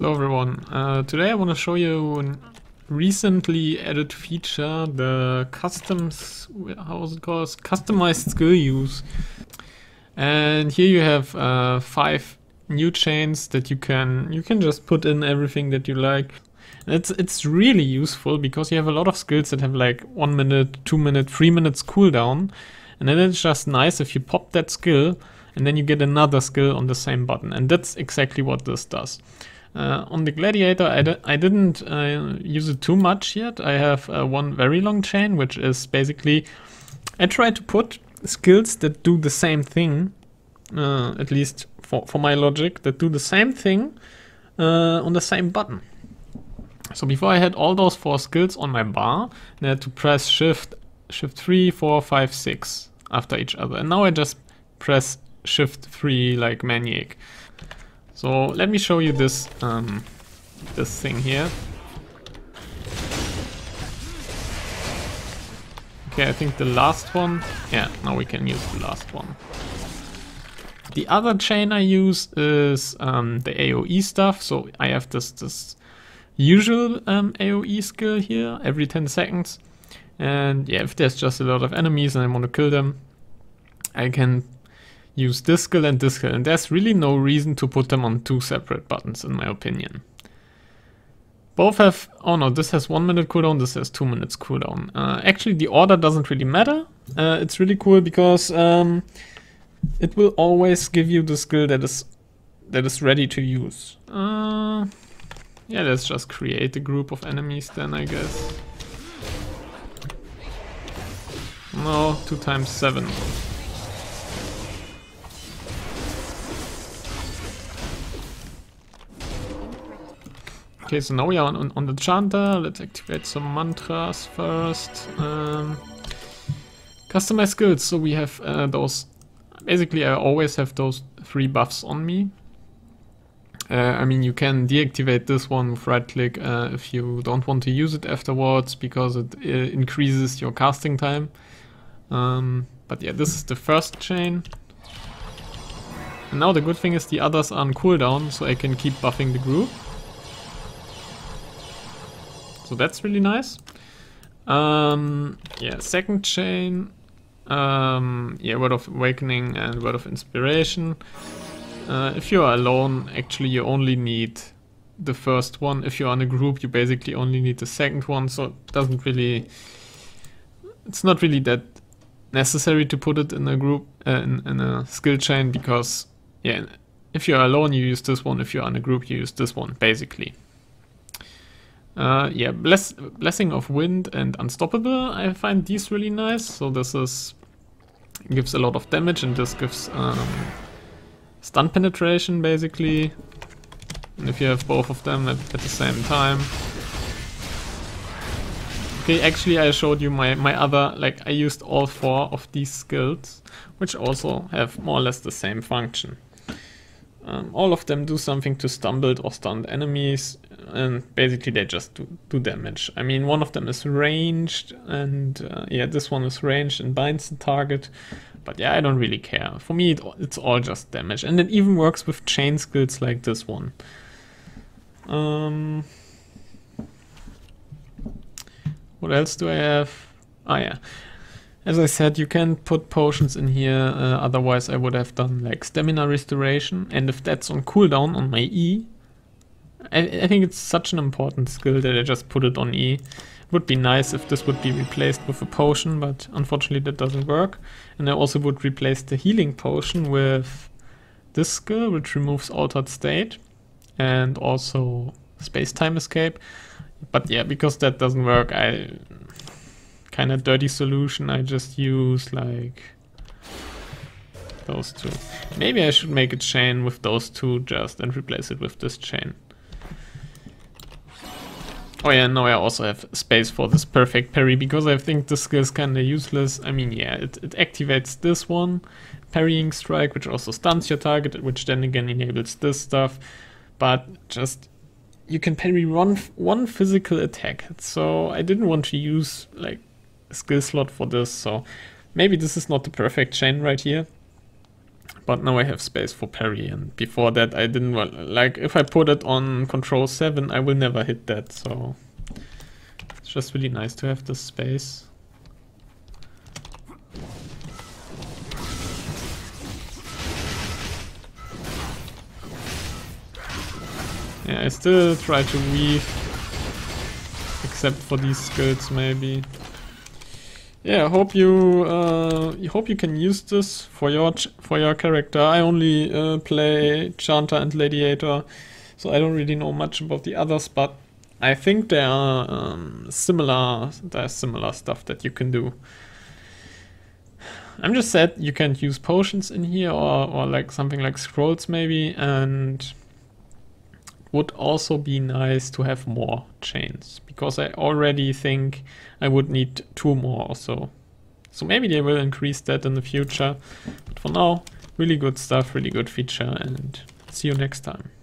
Hello everyone, today I want to show you a recently added feature, the Customized Skill Use. And here you have 5 new chains that you can just put in everything that you like. And it's really useful because you have a lot of skills that have like 1 minute, 2 minute, 3 minutes cooldown, and then it's just nice if you pop that skill and then you get another skill on the same button, and that's exactly what this does. On the Gladiator I didn't use it too much yet. I have one very long chain, which is basically I try to put skills that do the same thing, at least for my logic, that do the same thing on the same button. So before I had all those 4 skills on my bar, and I had to press shift 3, 4, 5, 6 after each other, and now I just press shift 3 like Maniac. So let me show you this this thing here. Okay, I think the last one. Yeah, now we can use the last one. The other chain I use is the AoE stuff. So I have this usual AoE skill here every 10 seconds, and yeah, if there's just a lot of enemies and I want to kill them, I can use this skill and this skill, and there's really no reason to put them on 2 separate buttons, in my opinion. Both have, oh no, this has 1 minute cooldown, this has 2 minutes cooldown. Actually the order doesn't really matter. It's really cool because it will always give you the skill that is ready to use. Yeah, let's just create a group of enemies then, I guess. No, 2 times 7. Okay, so now we are on the Chanter. Let's activate some mantras first. Customized skills, so we have those, basically I always have those 3 buffs on me. I mean, you can deactivate this one with right click if you don't want to use it afterwards, because it increases your casting time. But yeah, this is the first chain. And now the good thing is the others are on cooldown, so I can keep buffing the group. So that's really nice. Yeah, second chain. Yeah, Word of Awakening and Word of Inspiration. If you are alone, actually you only need the first one. If you are in a group, you basically only need the second one. So it doesn't really, it's not really that necessary to put it in a group, in a skill chain, because yeah, if you are alone, you use this one. If you are in a group, you use this one, basically. Yeah, Blessing of Wind and Unstoppable, I find these really nice. So this is, gives a lot of damage, and this gives Stunt penetration, basically. And if you have both of them at the same time. Okay, actually I showed you my other, like I used all 4 of these skills, which also have more or less the same function. All of them do something to stumble or stun enemies, and basically they just do damage. I mean, one of them is ranged, and yeah, this one is ranged and binds the target, but yeah, I don't really care. For me, it's all just damage, and it even works with chain skills like this one. What else do I have? Ah yeah. As I said, you can put potions in here, otherwise I would have done like Stamina Restoration, and if that's on cooldown on my E, I think it's such an important skill that I just put it on E. It would be nice if this would be replaced with a potion, but unfortunately that doesn't work. And I also would replace the healing potion with this skill, which removes Altered State, and also Space Time Escape. But yeah, because that doesn't work, I... kind of dirty solution, I just use like those 2. Maybe I should make a chain with those 2 just and replace it with this chain. Oh yeah, now I also have space for this perfect parry, because I think this skill is kind of useless. I mean, yeah, it activates this one, parrying strike, which also stuns your target, which then again enables this stuff, but just you can parry one physical attack, so I didn't want to use like skill slot for this, so maybe this is not the perfect chain right here, But now I have space for parry, and before that I didn't, well, like if I put it on control 7 I will never hit that, so it's just really nice to have this space. Yeah, I still try to weave, except for these skills maybe. Yeah, hope you can use this for your character. I only play Chanter and Gladiator, so I don't really know much about the others, but I think there are similar stuff that you can do. I'm just sad you can't use potions in here, or like something like scrolls maybe, and it would also be nice to have more chains, because I already think I would need 2 more or so. So maybe they will increase that in the future, but for now, really good stuff, really good feature, and see you next time.